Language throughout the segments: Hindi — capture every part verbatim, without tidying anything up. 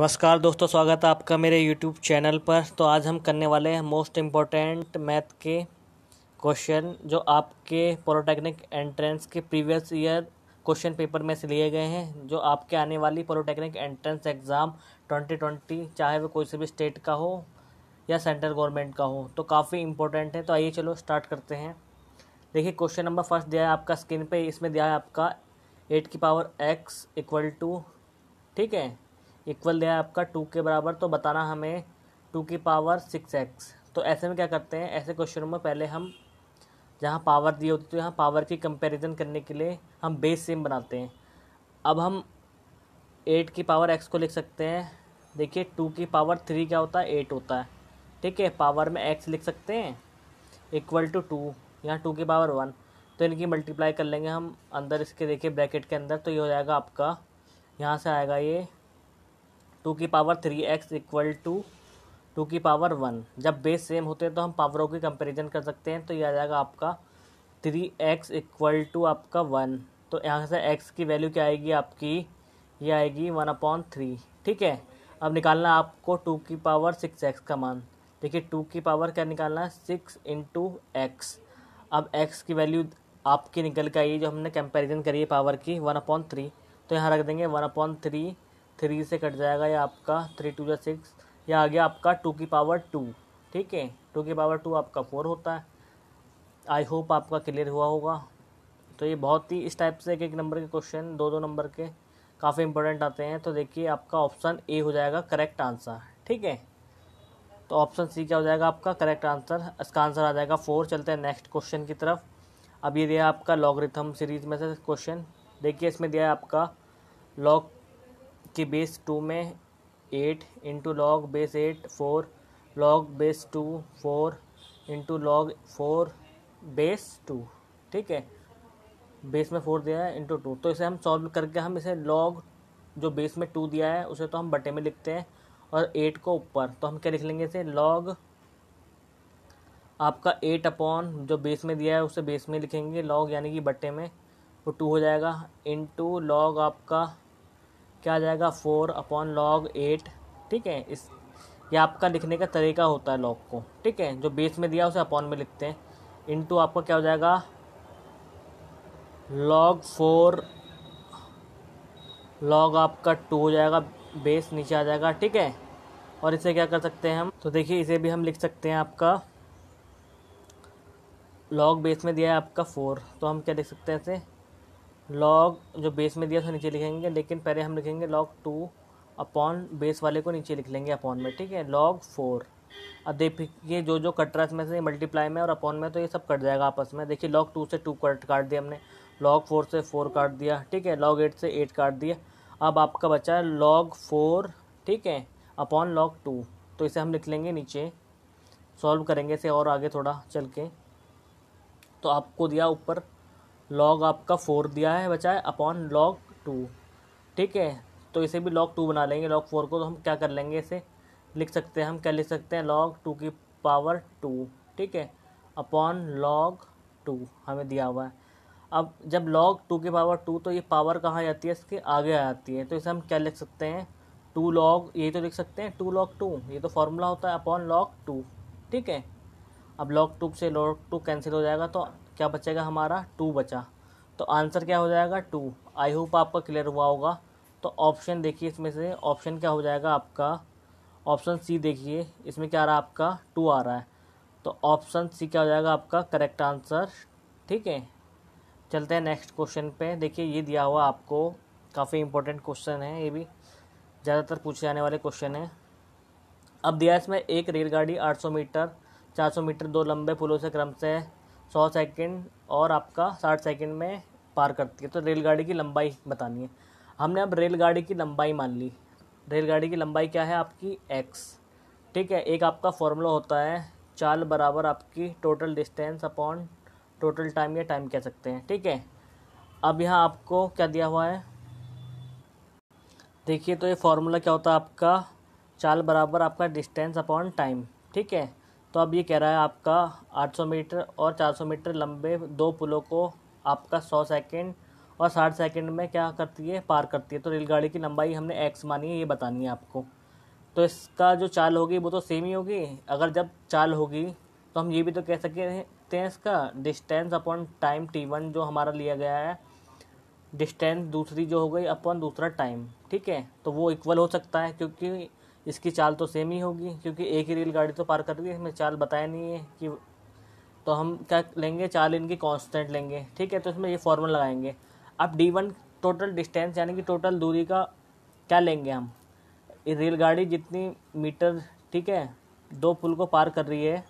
नमस्कार दोस्तों, स्वागत है आपका मेरे यूट्यूब चैनल पर। तो आज हम करने वाले हैं मोस्ट इम्पॉर्टेंट मैथ के क्वेश्चन जो आपके पॉलिटेक्निक एंट्रेंस के प्रीवियस ईयर क्वेश्चन पेपर में से लिए गए हैं, जो आपके आने वाली polytechnic entrance exam twenty twenty, चाहे वो कोई से भी स्टेट का हो या सेंट्रल गवर्नमेंट का हो, तो काफ़ी इंपॉर्टेंट है। तो आइए चलो स्टार्ट करते हैं। देखिए, क्वेश्चन नंबर फर्स्ट दिया है आपका स्क्रीन पर। इसमें दिया है आपका एट की पावर एक्स इक्वल टू, ठीक है, इक्वल दिया है आपका टू के बराबर। तो बताना हमें टू की पावर सिक्स एक्स। तो ऐसे में क्या करते हैं, ऐसे क्वेश्चनों में पहले हम जहाँ पावर दी होती है तो यहाँ पावर की कंपैरिजन करने के लिए हम बेस सेम बनाते हैं। अब हम एट की पावर एक्स को लिख सकते हैं। देखिए, टू की पावर थ्री क्या होता है, एट होता है, ठीक है, पावर में एक्स लिख सकते हैं इक्वल टू टू, यहाँ टू की पावर वन। तो इनकी मल्टीप्लाई कर लेंगे हम अंदर इसके, देखिए ब्रैकेट के अंदर। तो ये हो जाएगा आपका, यहाँ से आएगा ये टू की power three x equal to two की पावर वन। जब बेस सेम होते हैं तो हम पावरों की कंपैरिजन कर सकते हैं। तो ये आ जाएगा आपका थ्री एक्स इक्वल टू आपका वन। तो यहाँ से एक्स की वैल्यू क्या आएगी आपकी, ये आएगी वन अपॉन थ्री, ठीक है। अब निकालना आपको टू की पावर सिक्स एक्स का मान। देखिए, टू की पावर क्या निकालना है, सिक्स इंटू एक्स। अब एक्स की वैल्यू आपकी निकल के आई जो हमने कंपेरिजन करी है पावर की, वन अपॉन थ्री। तो यहाँ रख देंगे वन अपॉन थ्री, थ्री से कट जाएगा या आपका थ्री टू या सिक्स, या आ गया आपका टू की पावर टू, ठीक है, टू की पावर टू आपका फोर होता है। आई होप आपका क्लियर हुआ होगा। तो ये बहुत ही इस टाइप से एक एक नंबर के क्वेश्चन, दो दो नंबर के काफ़ी इंपॉर्टेंट आते हैं। तो देखिए, आपका ऑप्शन ए हो जाएगा करेक्ट आंसर, ठीक है। तो ऑप्शन सी क्या हो जाएगा आपका करेक्ट आंसर, इसका आंसर आ जाएगा फोर। चलते हैं नेक्स्ट क्वेश्चन की तरफ। अब ये दिया आपका लॉगरिथम सीरीज में से क्वेश्चन। देखिए, इसमें दिया है आपका लॉग की बेस टू में eight into log base eight four, log base two four into log four base two, ठीक है, बेस में फोर दिया है इंटू टू। तो इसे हम सॉल्व करके हम इसे लॉग जो बेस में टू दिया है उसे तो हम बटे में लिखते हैं और एट को ऊपर। तो हम क्या लिख लेंगे इसे, लॉग आपका एट अपॉन जो बेस में दिया है उसे बेस में लिखेंगे, लॉग यानी कि बटे में वो टू हो जाएगा, इंटू लॉग आपका क्या आ जाएगा फोर अपॉन लॉग एट, ठीक है। इस ये आपका लिखने का तरीका होता है लॉग को, ठीक है, जो बेस में दिया उसे अपॉन में लिखते हैं। इनटू आपका क्या हो जाएगा लॉग फोर, लॉग आपका टू हो जाएगा, बेस नीचे आ जाएगा, ठीक है। और इसे क्या कर सकते हैं हम, तो देखिए इसे भी हम लिख सकते हैं आपका लॉग बेस में दिया है आपका फोर। तो हम क्या लिख सकते हैं इसे, लॉग जो बेस में दिया उसे नीचे लिखेंगे, लेकिन पहले हम लिखेंगे लॉग टू अपॉन बेस वाले को नीचे लिख लेंगे अपॉन में, ठीक है, लॉग फोर। अब देखिए जो जो कट रहा है इसमें से मल्टीप्लाई में और अपॉन में, तो ये सब कट जाएगा आपस में। देखिए, लॉग टू से टू कट काट दिया हमने, लॉग फोर से फोर काट दिया, ठीक है, लॉग एट से एट काट दिया। अब आपका बचा है लॉग फोर, ठीक है, अपॉन लॉग टू। तो इसे हम लिख लेंगे नीचे, सॉल्व करेंगे इसे और आगे थोड़ा चल के। तो आपको दिया ऊपर लॉग आपका फोर दिया है, बचा है अपॉन लॉग टू, ठीक है। तो इसे भी लॉग टू बना लेंगे लॉग फोर को। तो हम क्या कर लेंगे इसे, लिख सकते हैं हम क्या लिख सकते हैं, लॉग टू की पावर टू, ठीक है, अपॉन लॉग टू हमें दिया हुआ है। अब जब लॉग टू की पावर टू, तो ये पावर कहाँ जाती है, इसके आगे आ जाती है। तो इसे हम क्या लिख सकते हैं, टू लॉग, ये तो लिख सकते हैं टू लॉग टू, ये तो फार्मूला होता है अपॉन लॉग टू, ठीक है। अब लॉग टू से लॉग टू कैंसिल हो जाएगा, तो क्या बचेगा हमारा, टू बचा। तो आंसर क्या हो जाएगा, टू। आई होप आपका क्लियर हुआ होगा। तो ऑप्शन देखिए, इसमें से ऑप्शन क्या हो जाएगा आपका, ऑप्शन सी देखिए इसमें क्या आ रहा है आपका, टू आ रहा है। तो ऑप्शन सी क्या हो जाएगा आपका करेक्ट आंसर, ठीक है। चलते हैं नेक्स्ट क्वेश्चन पे। देखिए, ये दिया हुआ आपको काफ़ी इंपॉर्टेंट क्वेश्चन है, ये भी ज़्यादातर पूछे जाने वाले क्वेश्चन हैं। अब दिया इसमें एक रेलगाड़ी आठ सौ मीटर चार सौ मीटर दो लंबे पुलों से क्रम से सौ सेकंड और आपका साठ सेकंड में पार करती है। तो रेलगाड़ी की लंबाई बतानी है हमने। अब रेलगाड़ी की लंबाई मान ली, रेलगाड़ी की लंबाई क्या है आपकी एक्स, ठीक है। एक आपका फॉर्मूला होता है चाल बराबर आपकी total distance upon total time, या टाइम कह सकते हैं, ठीक है। अब यहाँ आपको क्या दिया हुआ है, देखिए, तो ये फार्मूला क्या होता है आपका, चाल बराबर आपका डिस्टेंस अपॉन टाइम, ठीक है। तो अब ये कह रहा है आपका आठ सौ मीटर और चार सौ मीटर लंबे दो पुलों को आपका सौ सेकंड और साठ सेकंड में क्या करती है, पार करती है। तो रेलगाड़ी की लंबाई हमने एक्स मानी है, ये बतानी है आपको। तो इसका जो चाल होगी वो तो सेम ही होगी। अगर जब चाल होगी तो हम ये भी तो कह सकते हैं इसका distance upon time T one जो हमारा लिया गया है, डिस्टेंस दूसरी जो हो गई अपॉन दूसरा टाइम, ठीक है। तो वो इक्वल हो सकता है क्योंकि इसकी चाल तो सेम ही होगी, क्योंकि एक ही रेलगाड़ी तो पार कर रही है, इसमें चाल बताया नहीं है कि। तो हम क्या लेंगे, चाल इनकी कांस्टेंट लेंगे, ठीक है। तो इसमें ये फॉर्मूला लगाएंगे। अब डी वन टोटल डिस्टेंस यानी कि टोटल दूरी का क्या लेंगे हम, ये रेलगाड़ी जितनी मीटर, ठीक है, दो पुल को पार कर रही है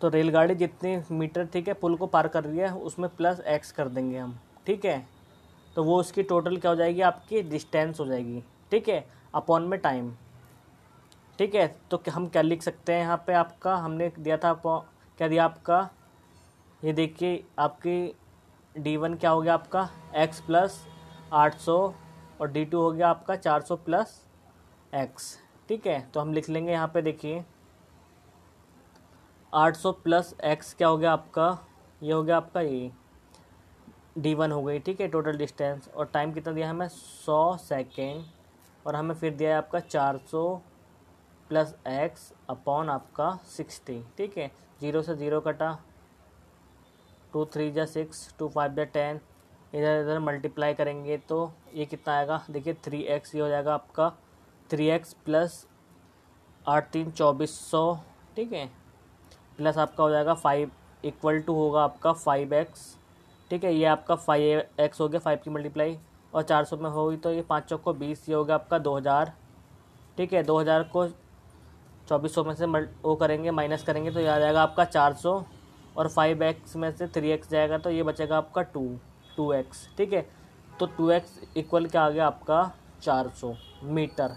तो रेलगाड़ी जितनी मीटर, ठीक है, पुल को पार कर रही है उसमें प्लस एक्स कर देंगे हम, ठीक है। तो वो उसकी टोटल क्या हो जाएगी, आपकी डिस्टेंस हो जाएगी, ठीक है, अपॉन में टाइम, ठीक है। तो हम क्या लिख सकते हैं यहाँ पे, आपका हमने दिया था, क्या दिया आपका, ये देखिए आपकी डी वन क्या हो गया आपका एक्स प्लस आठ सौ और डी टू हो गया आपका चार सौ प्लस एक्स, ठीक है। तो हम लिख लेंगे यहाँ पे, देखिए आठ सौ प्लस एक्स क्या हो गया आपका, ये हो गया आपका ये डी वन हो गई, ठीक है, टोटल डिस्टेंस। और टाइम कितना दिया हमें, सौ सेकेंड, और हमें फिर दिया है आपका चार सौ प्लस एक्स अपॉन आपका सिक्सटी, ठीक है। जीरो से जीरो कटा, टू थ्री जा सिक्स, टू फाइव जा टेन, इधर इधर मल्टीप्लाई करेंगे तो ये कितना आएगा, देखिए थ्री एक्स, ये हो जाएगा आपका थ्री एक्स प्लस आठ तीन चौबीस सौ, ठीक है, प्लस आपका हो जाएगा फाइव, इक्वल टू होगा आपका फाइव एक्स, ठीक है। ये आपका फाइव एक्स हो गया, फाइव की मल्टीप्लाई, और चार सौ में होगी तो ये पाँच चौक को बीस, ये होगा आपका दो हज़ार, ठीक है। दो हज़ार को चौबीस सौ में से मल्ट वो करेंगे, माइनस करेंगे तो ये आ जाएगा आपका चार सौ, और फाइव एक्स में से थ्री एक्स जाएगा तो ये बचेगा आपका टू टू एक्स, ठीक है। तो टू एक्स इक्वल क्या आ गया आपका चार सौ मीटर,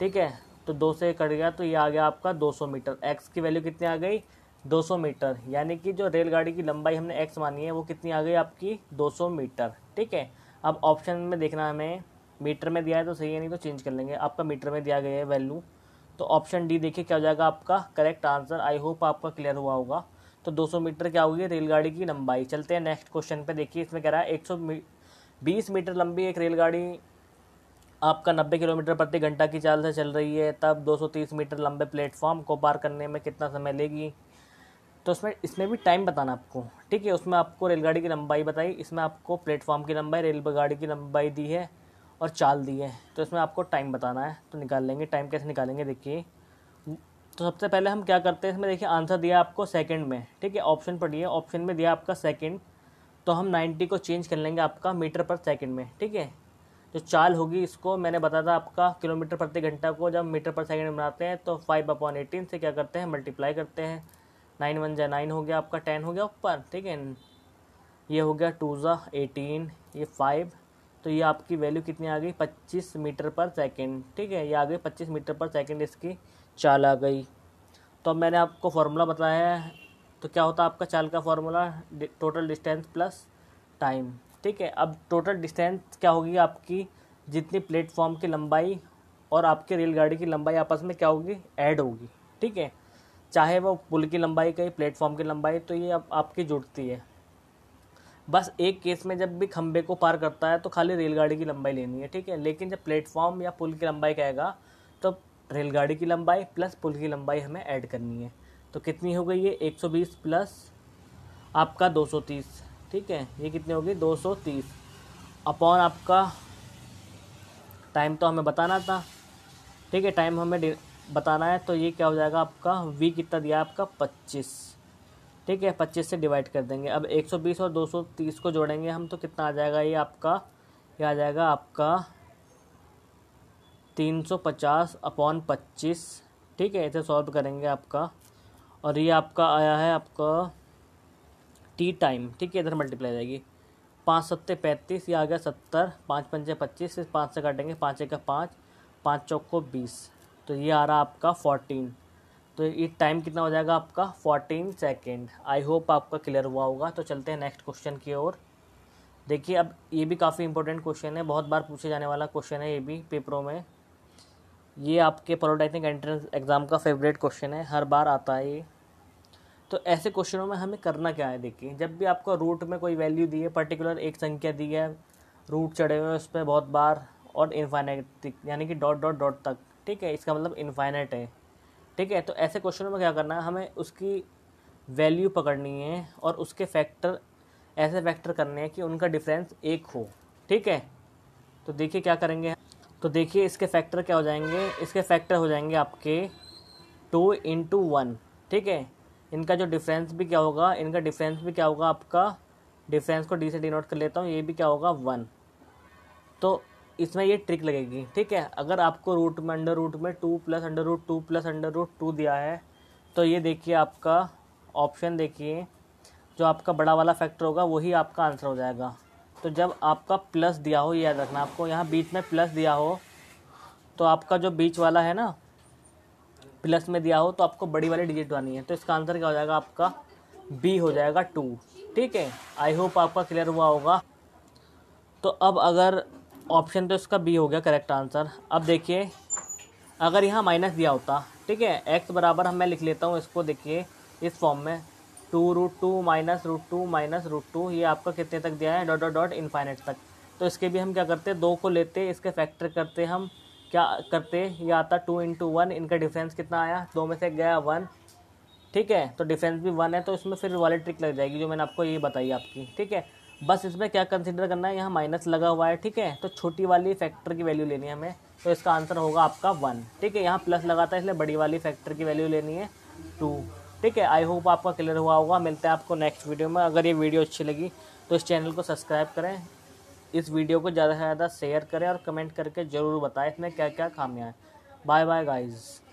ठीक है। तो दो से कट गया तो ये आ गया आपका दो सौ मीटर। एक्स की वैल्यू कितनी आ गई, दो सौ मीटर, यानी कि जो रेलगाड़ी की लंबाई हमने एक्स मानी है वो कितनी आ गई आपकी दो सौ मीटर, ठीक है। अब ऑप्शन में देखना, हमें मीटर में दिया है तो सही है, नहीं तो चेंज कर लेंगे। आपका मीटर में दिया गया है वैल्यू, तो ऑप्शन डी देखिए क्या हो जाएगा आपका करेक्ट आंसर। आई होप आपका क्लियर हुआ होगा। तो दो सौ मीटर क्या होगी रेलगाड़ी की लंबाई। चलते हैं नेक्स्ट क्वेश्चन पे। देखिए इसमें कह रहा है एक सौ बीस मीटर लंबी एक रेलगाड़ी आपका नब्बे किलोमीटर प्रति घंटा की चाल से चल रही है, तब दो सौ तीस मीटर लंबे प्लेटफॉर्म को पार करने में कितना समय लेगी। तो उसमें इसमें भी टाइम बताना आपको, ठीक है। उसमें आपको रेलगाड़ी की लंबाई बताई, इसमें आपको प्लेटफॉर्म की लंबाई, रेलगाड़ी की लंबाई दी है और चाल दी है, तो इसमें आपको टाइम बताना है। तो निकाल लेंगे, टाइम कैसे निकालेंगे देखिए। तो सबसे पहले हम क्या करते हैं, इसमें देखिए आंसर दिया आपको सेकंड में, ठीक है, ऑप्शन पढ़िए, ऑप्शन में दिया आपका सेकंड, तो हम नाइन्टी को चेंज कर लेंगे आपका मीटर पर सेकेंड में, ठीक है। जो चाल होगी इसको मैंने बताया था आपका किलोमीटर प्रति घंटा को जब मीटर पर सेकेंड बनाते हैं तो फाइव अपॉन एटीन से क्या करते हैं, मल्टीप्लाई करते हैं। नाइन वन जा नाइन हो गया आपका, टेन हो गया ऊपर, ठीक है, ये हो गया टू ज़ा एटीन, ये फाइव, तो ये आपकी वैल्यू कितनी आ गई, पच्चीस मीटर पर सेकंड, ठीक है। ये आ गई पच्चीस मीटर पर सेकंड इसकी चाल आ गई। तो अब मैंने आपको फार्मूला बताया है, तो क्या होता है आपका चाल का formula, total distance plus time, ठीक है। अब टोटल डिस्टेंस क्या होगी आपकी, जितनी प्लेटफॉर्म की लंबाई और आपकी रेलगाड़ी की लंबाई आपस में क्या होगी, ऐड होगी, ठीक है, चाहे वो पुल की लंबाई कहीं प्लेटफॉर्म की लंबाई, तो ये अब आपकी जुड़ती है। बस एक केस में जब भी खंबे को पार करता है तो खाली रेलगाड़ी की लंबाई लेनी है, ठीक है, लेकिन जब प्लेटफॉर्म या पुल की लंबाई कहेगा तो रेलगाड़ी की लंबाई प्लस पुल की लंबाई हमें ऐड करनी है। तो कितनी हो गई ये एक सौ बीस प्लस आपका दो सौ तीस, ठीक है, ये कितनी होगी दो सौ तीस अपॉन आपका टाइम, तो हमें बताना था, ठीक है, टाइम हमें बताना है। तो ये क्या हो जाएगा आपका v कितना दिया आपका पच्चीस, ठीक है, पच्चीस से डिवाइड कर देंगे। अब एक सौ बीस और दो सौ तीस को जोड़ेंगे हम तो कितना आ जाएगा, ये आपका ये आ जाएगा आपका तीन सौ पचास अपॉन पच्चीस, ठीक है, इसे सॉल्व करेंगे आपका, और ये आपका आया है आपका टी टाइम, ठीक है, इधर मल्टीप्लाई जाएगी, पाँच सत्ते पैंतीस, ये आ गया सत्तर, पाँच पंचे पच्चीस, सिर्फ पाँच से काटेंगे, पाँच एक का पाँच, पाँच चौक को बीस, तो ये आ रहा आपका फोर्टीन। तो ये टाइम कितना हो जाएगा आपका फोर्टीन सेकेंड। आई होप आपका क्लियर हुआ होगा। तो चलते हैं नेक्स्ट क्वेश्चन की ओर। देखिए अब ये भी काफ़ी इंपॉर्टेंट क्वेश्चन है, बहुत बार पूछे जाने वाला क्वेश्चन है, ये भी पेपरों में, ये आपके पॉलिटेक्निक एंट्रेंस एग्ज़ाम का फेवरेट क्वेश्चन है, हर बार आता है ये। तो ऐसे क्वेश्चनों में हमें करना क्या है, देखिए जब भी आपको रूट में कोई वैल्यू दी है, पर्टिकुलर एक संख्या दी है, रूट चढ़े हुए उस पर बहुत बार और इनफाइनाइट यानी कि डॉट डॉट डॉट तक, ठीक है, इसका मतलब इनफाइनाइट है, ठीक है। तो ऐसे क्वेश्चनों में क्या करना है, हमें उसकी वैल्यू पकड़नी है और उसके फैक्टर ऐसे फैक्टर करने हैं कि उनका डिफरेंस एक हो, ठीक है। तो देखिए क्या करेंगे, तो देखिए इसके फैक्टर क्या हो जाएंगे, इसके फैक्टर हो जाएंगे आपके टू इंटू वन, ठीक है। इनका जो डिफरेंस भी क्या होगा, इनका डिफरेंस भी क्या होगा, आपका डिफरेंस को डी से डिनोट कर लेता हूँ, ये भी क्या होगा वन। तो इसमें ये ट्रिक लगेगी, ठीक है। अगर आपको रूट में अंडर रूट में two plus under root two plus under root two दिया है, तो ये देखिए आपका ऑप्शन देखिए जो आपका बड़ा वाला फैक्टर होगा वही आपका आंसर हो जाएगा। तो जब आपका प्लस दिया हो, ये याद रखना आपको, यहाँ बीच में प्लस दिया हो तो आपका जो बीच वाला है ना प्लस में दिया हो तो आपको बड़ी वाली डिजिट आनी है। तो इसका आंसर क्या हो जाएगा, आपका बी हो जाएगा टू, ठीक है। आई होप आपका क्लियर हुआ होगा। तो अब अगर ऑप्शन तो इसका बी हो गया करेक्ट आंसर। अब देखिए अगर यहाँ माइनस दिया होता, ठीक है, एक्स बराबर हम मैं लिख लेता हूँ इसको, देखिए इस फॉर्म में two root two minus root two minus root two, ये आपका कितने तक दिया है, डॉट डॉट डॉट इनफाइनेट तक। तो इसके भी हम क्या करते, दो को लेते, इसके फैक्टर करते, हम क्या करते, ये आता टू इंटू वन, इनका डिफरेंस कितना आया, दो में से गया वन, ठीक है। तो डिफरेंस भी वन है तो इसमें फिर वाली ट्रिक लग जाएगी जो मैंने आपको ये बताई आपकी, ठीक है। बस इसमें क्या कंसिडर करना है, यहाँ माइनस लगा हुआ है, ठीक है, तो छोटी वाली फैक्टर की वैल्यू लेनी है हमें, तो इसका आंसर होगा आपका वन, ठीक है। यहाँ प्लस लगाता है इसलिए बड़ी वाली फैक्टर की वैल्यू लेनी है टू, ठीक है। आई होप आपका क्लियर हुआ होगा। मिलते हैं आपको नेक्स्ट वीडियो में। अगर ये वीडियो अच्छी लगी तो इस चैनल को सब्सक्राइब करें, इस वीडियो को ज़्यादा से ज़्यादा शेयर करें और कमेंट करके ज़रूर बताएं इसमें क्या क्या खामियां हैं। Bye bye guys.